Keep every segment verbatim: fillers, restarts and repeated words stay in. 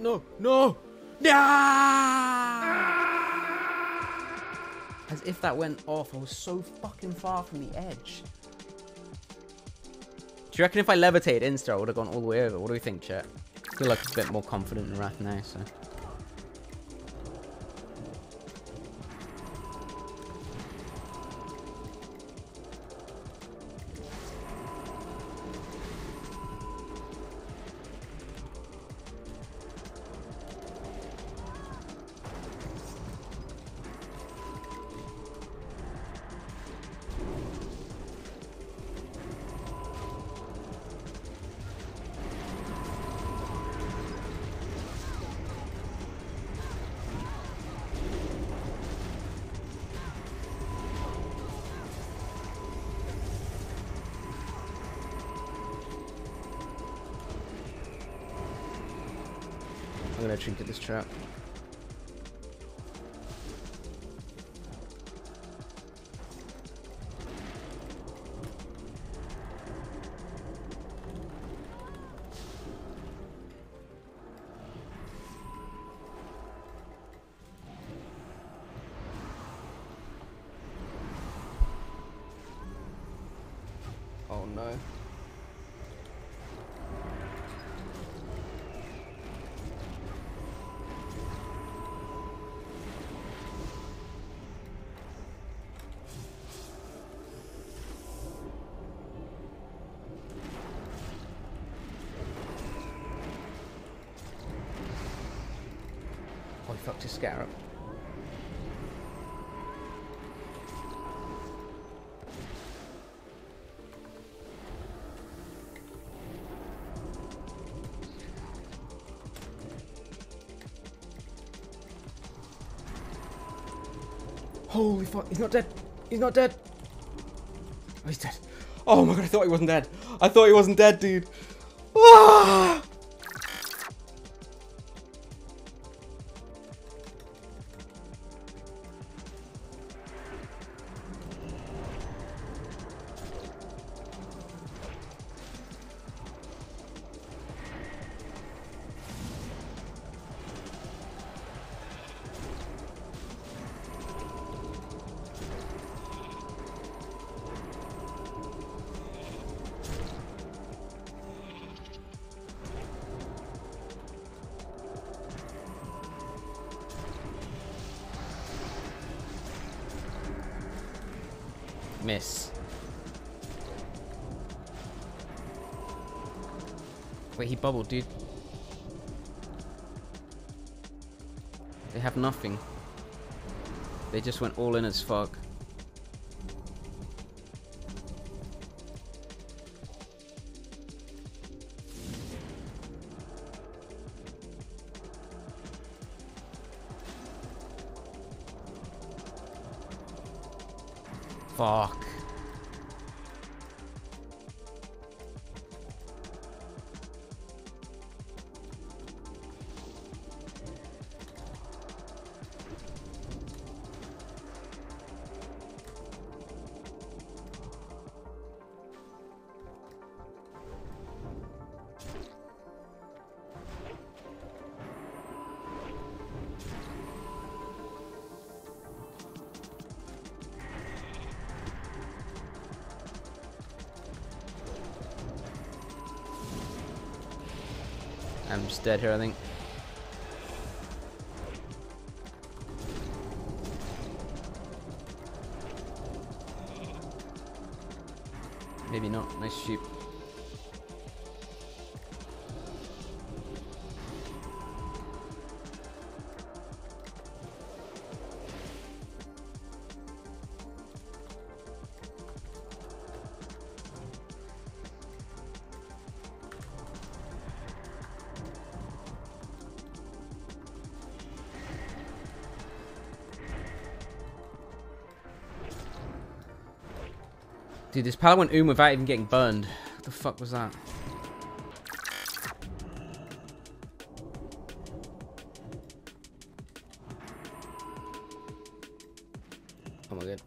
No, no, no! As if that went off, I was so fucking far from the edge. Do you reckon if I levitated insta, I would have gone all the way over? What do we think, chat? I feel like I'm a bit more confident in Wrath now, so. I'm gonna trinket this trap. Oh no. Fucked his scarab. Holy fuck, he's not dead. He's not dead. Oh, he's dead. Oh my god, I thought he wasn't dead. I thought he wasn't dead, dude. Ah! Miss. Wait, he bubbled, dude. They have nothing. They just went all in as fuck. Fuck. I'm just dead here, I think. Maybe not. Nice sheep. Dude, this pallet went oom without even getting burned. What the fuck was that? Oh my god.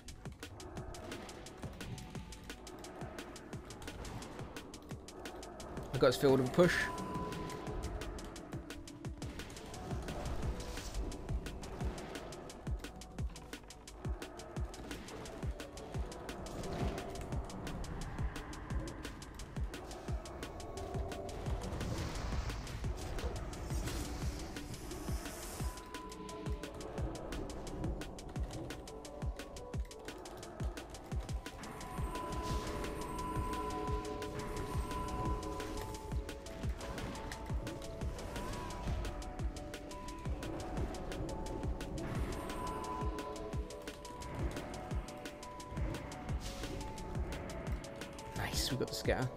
I got his field with a push. least we've got the scatter.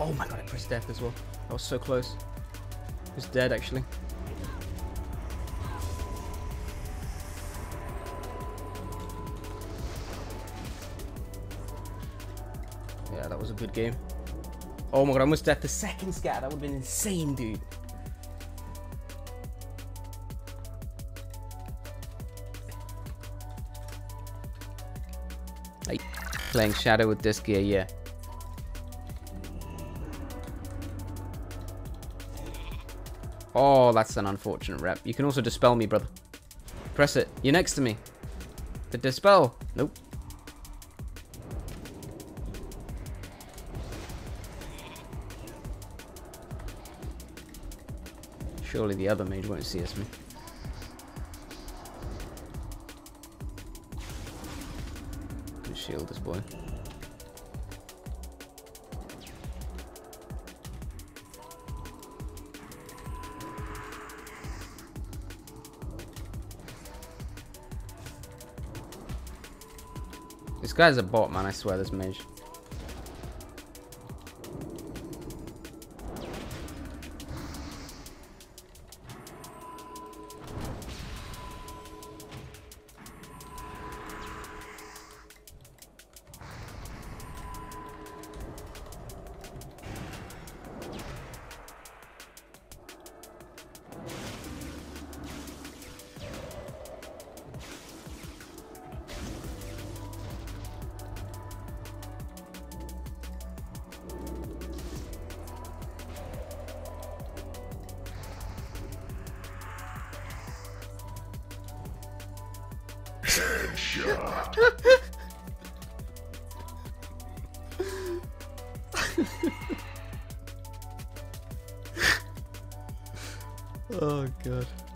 Oh my god, I pressed death as well. That was so close. He's dead actually. Yeah, that was a good game. Oh my god, I must have the second scatter. That would have been insane, dude. Hey, playing Shadow with this gear, yeah. Oh, that's an unfortunate rep. You can also dispel me, brother. Press it. You're next to me. The dispel. Nope. Surely the other mage won't see us, man. Let's shield this boy. This guy's a bot, man, I swear, this mage. Headshot. Oh, God.